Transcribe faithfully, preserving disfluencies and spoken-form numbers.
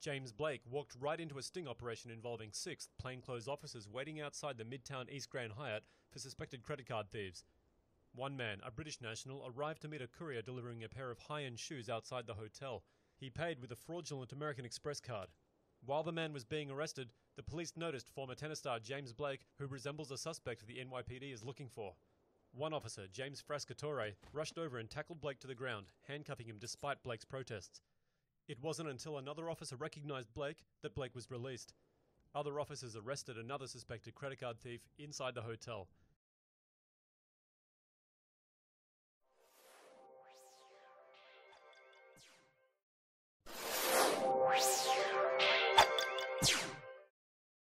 James Blake walked right into a sting operation involving six plainclothes officers waiting outside the Midtown East Grand Hyatt for suspected credit card thieves. One man, a British national, arrived to meet a courier delivering a pair of high-end shoes outside the hotel. He paid with a fraudulent American Express card. While the man was being arrested, the police noticed former tennis star James Blake, who resembles a suspect the N Y P D is looking for. One officer, James Frascatore, rushed over and tackled Blake to the ground, handcuffing him despite Blake's protests. It wasn't until another officer recognized Blake that Blake was released. Other officers arrested another suspected credit card thief inside the hotel.